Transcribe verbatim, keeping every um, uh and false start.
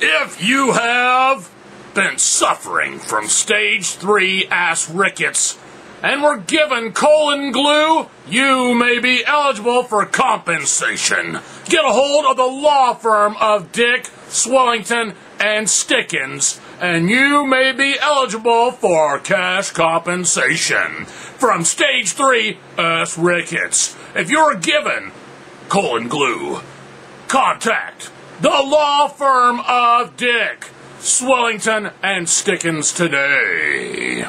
If you have been suffering from stage three ass rickets and were given colon glue, you may be eligible for compensation. Get a hold of the law firm of Dick, Swellington, and Stickins, and you may be eligible for cash compensation from stage three ass rickets. If you're given colon glue, contact the law firm of Dick, Swellington, and Stickins today.